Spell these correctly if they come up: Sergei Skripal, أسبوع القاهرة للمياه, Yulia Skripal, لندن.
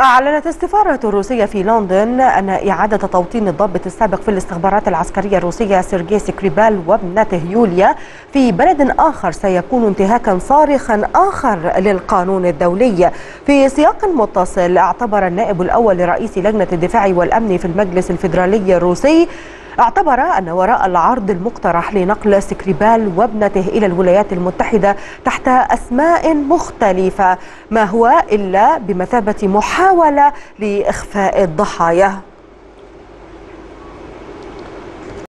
أعلنت السفارة الروسية في لندن أن إعادة توطين الضابط السابق في الاستخبارات العسكرية الروسية سيرجي سكريبال وابنته يوليا في بلد آخر سيكون انتهاكا صارخا آخر للقانون الدولي. في سياق متصل، اعتبر النائب الأول لرئيس لجنة الدفاع والأمن في المجلس الفيدرالي الروسي اعتبر أن وراء العرض المقترح لنقل سكريبال وابنته إلى الولايات المتحدة تحت أسماء مختلفة ما هو إلا بمثابة محاولة لإخفاء الضحايا.